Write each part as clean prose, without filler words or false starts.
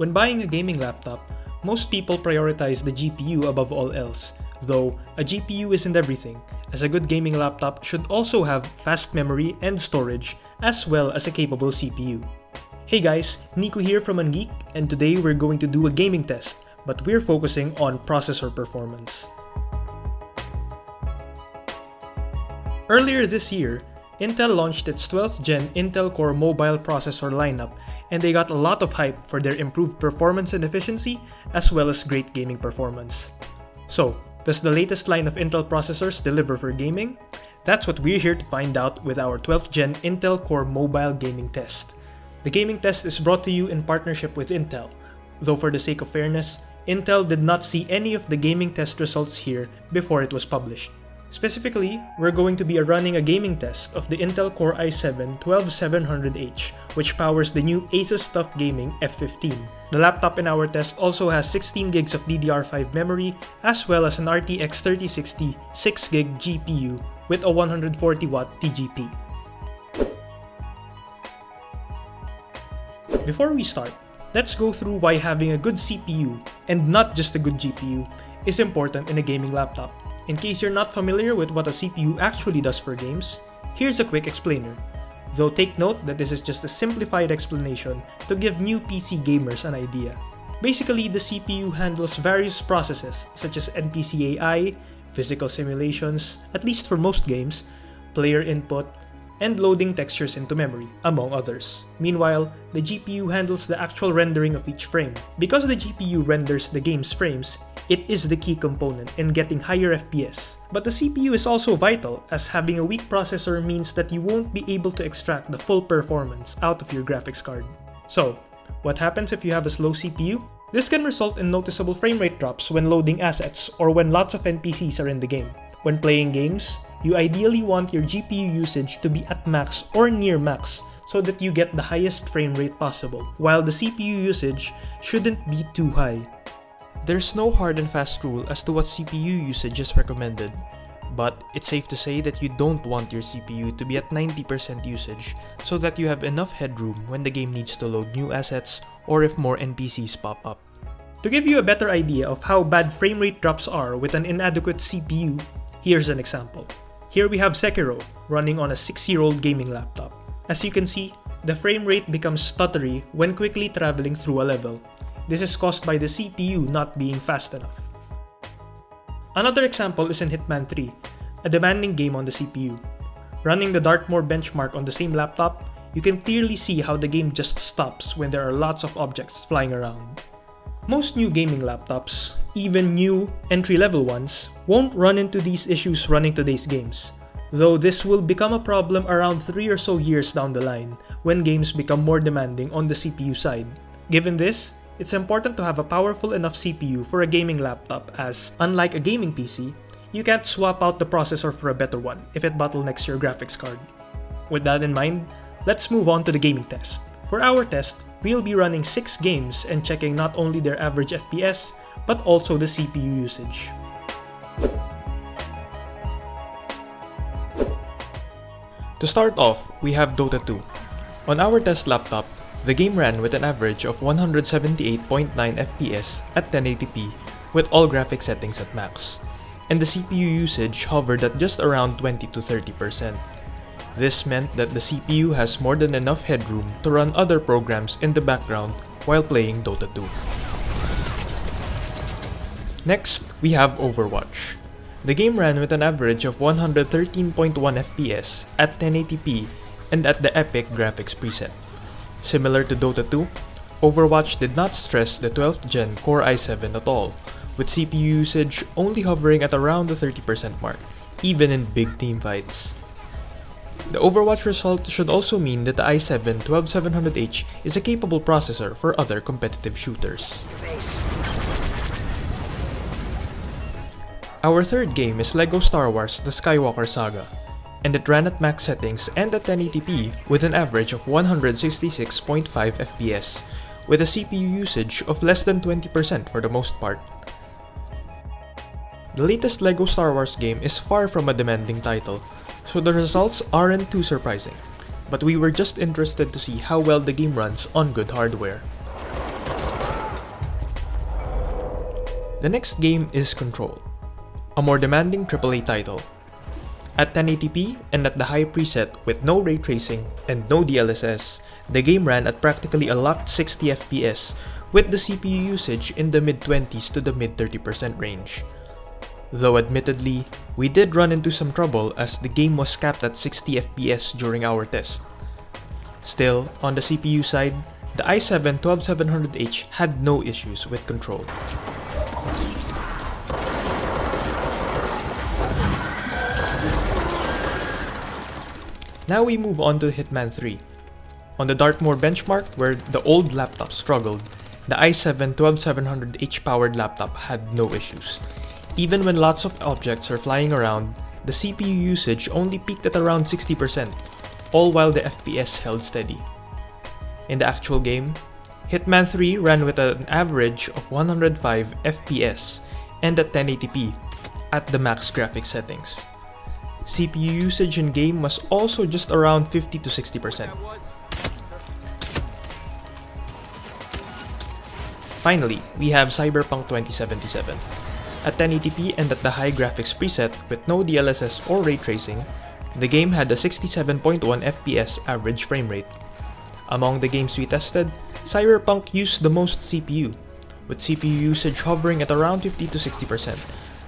When buying a gaming laptop, most people prioritize the GPU above all else, though a GPU isn't everything, as a good gaming laptop should also have fast memory and storage, as well as a capable CPU. Hey guys, Nico here from Ungeek, and today we're going to do a gaming test, but we're focusing on processor performance. Earlier this year, Intel launched its 12th gen Intel Core mobile processor lineup, and they got a lot of hype for their improved performance and efficiency, as well as great gaming performance. So, does the latest line of Intel processors deliver for gaming? That's what we're here to find out with our 12th gen Intel Core mobile gaming test. The gaming test is brought to you in partnership with Intel, though for the sake of fairness, Intel did not see any of the gaming test results here before it was published. Specifically, we're going to be running a gaming test of the Intel Core i7-12700H, which powers the new ASUS TUF Gaming F15. The laptop in our test also has 16 gigs of DDR5 memory, as well as an RTX 3060 6GB GPU with a 140W TGP. Before we start, let's go through why having a good CPU, and not just a good GPU, is important in a gaming laptop. In case you're not familiar with what a CPU actually does for games, here's a quick explainer. Though take note that this is just a simplified explanation to give new PC gamers an idea. Basically, the CPU handles various processes such as NPC AI, physical simulations, at least for most games, player input, and loading textures into memory, among others. Meanwhile, the GPU handles the actual rendering of each frame. Because the GPU renders the game's frames, it is the key component in getting higher FPS. But the CPU is also vital, as having a weak processor means that you won't be able to extract the full performance out of your graphics card. So, what happens if you have a slow CPU? This can result in noticeable frame rate drops when loading assets or when lots of NPCs are in the game. When playing games, you ideally want your GPU usage to be at max or near max so that you get the highest frame rate possible, while the CPU usage shouldn't be too high. There's no hard and fast rule as to what CPU usage is recommended, but it's safe to say that you don't want your CPU to be at 90% usage so that you have enough headroom when the game needs to load new assets or if more NPCs pop up. To give you a better idea of how bad frame rate drops are with an inadequate CPU, here's an example. Here we have Sekiro running on a 6-year-old gaming laptop. As you can see, the frame rate becomes stuttery when quickly traveling through a level. This is caused by the CPU not being fast enough. Another example is in Hitman 3, a demanding game on the CPU. Running the Dartmoor benchmark on the same laptop, you can clearly see how the game just stops when there are lots of objects flying around. Most new gaming laptops, even new entry-level ones, won't run into these issues running today's games, though this will become a problem around 3 or so years down the line when games become more demanding on the CPU side. Given this, it's important to have a powerful enough CPU for a gaming laptop as, unlike a gaming PC, you can't swap out the processor for a better one if it bottlenecks your graphics card. With that in mind, let's move on to the gaming test. For our test, we'll be running 6 games and checking not only their average FPS, but also the CPU usage. To start off, we have Dota 2. On our test laptop, the game ran with an average of 178.9 FPS at 1080p with all graphic settings at max, and the CPU usage hovered at just around 20 to 30%. This meant that the CPU has more than enough headroom to run other programs in the background while playing Dota 2. Next, we have Overwatch. The game ran with an average of 113.1 FPS at 1080p and at the epic graphics preset. Similar to Dota 2, Overwatch did not stress the 12th gen Core i7 at all, with CPU usage only hovering at around the 30% mark, even in big teamfights. The Overwatch result should also mean that the i7-12700H is a capable processor for other competitive shooters. Our third game is LEGO Star Wars The Skywalker Saga, and it ran at max settings and at 1080p with an average of 166.5 FPS, with a CPU usage of less than 20% for the most part. The latest LEGO Star Wars game is far from a demanding title, so the results aren't too surprising, but we were just interested to see how well the game runs on good hardware. The next game is Control, a more demanding AAA title. At 1080p and at the high preset with no ray tracing and no DLSS, the game ran at practically a locked 60 FPS with the CPU usage in the mid-20s to the mid-30% range. Though admittedly, we did run into some trouble as the game was capped at 60 FPS during our test. Still, on the CPU side, the i7-12700H had no issues with Control. Now we move on to Hitman 3. On the Dartmoor benchmark where the old laptop struggled, the i7-12700H powered laptop had no issues. Even when lots of objects are flying around, the CPU usage only peaked at around 60%, all while the FPS held steady. In the actual game, Hitman 3 ran with an average of 105 FPS and at 1080p at the max graphic settings. CPU usage in game was also just around 50 to 60%. Finally, we have Cyberpunk 2077. At 1080p and at the high graphics preset with no DLSS or ray tracing, the game had a 67.1 FPS average frame rate. Among the games we tested, Cyberpunk used the most CPU, with CPU usage hovering at around 50 to 60%,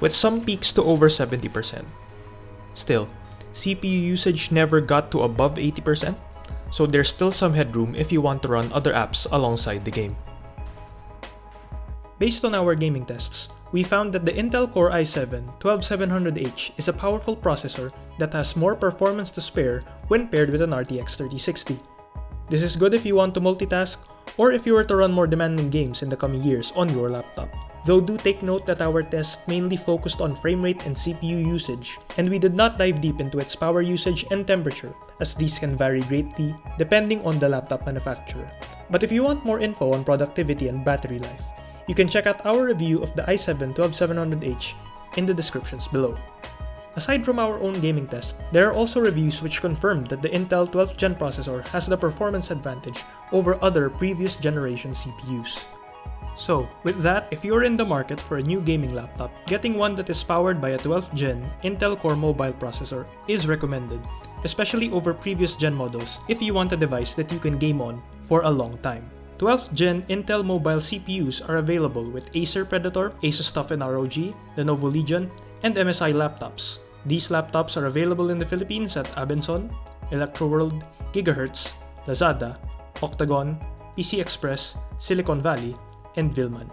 with some peaks to over 70%. Still, CPU usage never got to above 80%, so there's still some headroom if you want to run other apps alongside the game. Based on our gaming tests, we found that the Intel Core i7-12700H is a powerful processor that has more performance to spare when paired with an RTX 3060. This is good if you want to multitask or if you were to run more demanding games in the coming years on your laptop. Though do take note that our test mainly focused on frame rate and CPU usage, and we did not dive deep into its power usage and temperature, as these can vary greatly depending on the laptop manufacturer. But if you want more info on productivity and battery life, you can check out our review of the i7-12700H in the descriptions below. Aside from our own gaming test, there are also reviews which confirmed that the Intel 12th Gen processor has the performance advantage over other previous generation CPUs. So, with that, if you're in the market for a new gaming laptop, getting one that is powered by a 12th Gen Intel Core mobile processor is recommended, especially over previous gen models if you want a device that you can game on for a long time. 12th Gen Intel Mobile CPUs are available with Acer Predator, ASUS TUF ROG, Lenovo Legion, and MSI laptops. These laptops are available in the Philippines at Abenson, Electroworld, Gigahertz, Lazada, Octagon, PC Express, Silicon Valley, and Vilman.